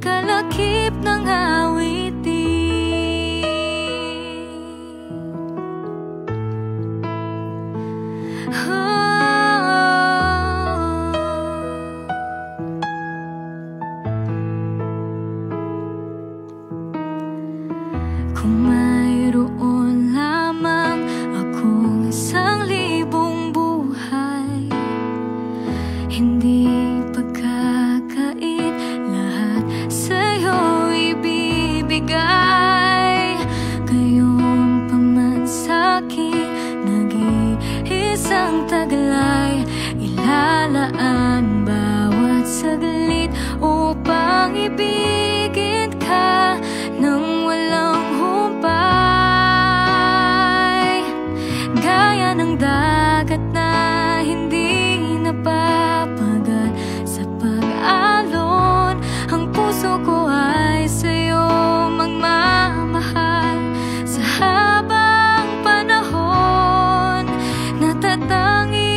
Kalakip ng awitin. Kung mayroon lamang akong 1,000 buhay, hindi ilalaan bawat saglit upang ibigin ka ng walang humpay, gaya ng dagat na hindi napapagal sa pag-alon. Ang puso ko ay sa'yo magmamahal sa habang panahon, natatanging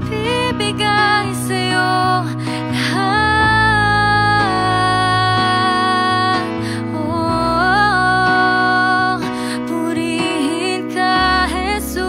ibibigay sa'yo lahat. Oh, purihin ka, Jesus.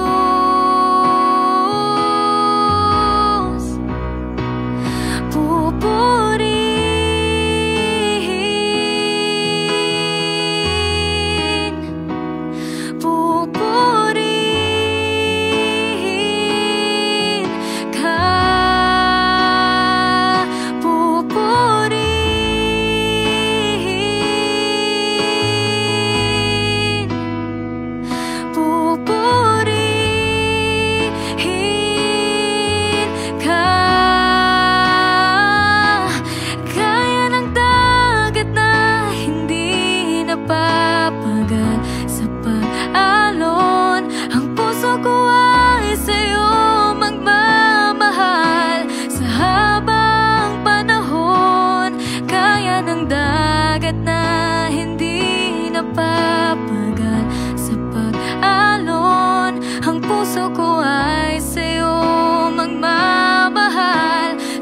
Papagal sa pag-alon, ang puso ko ay sa'yo magmamahal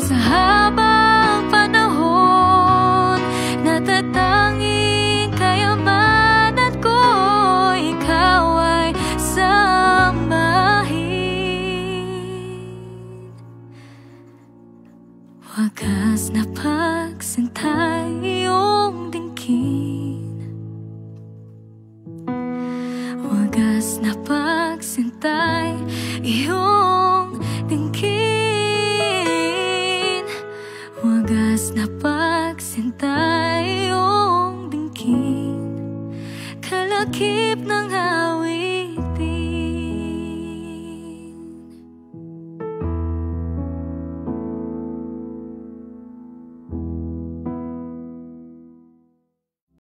sa habang panahon, natatanging kayamanan ko, ikaw ay samahin. Wagas na pa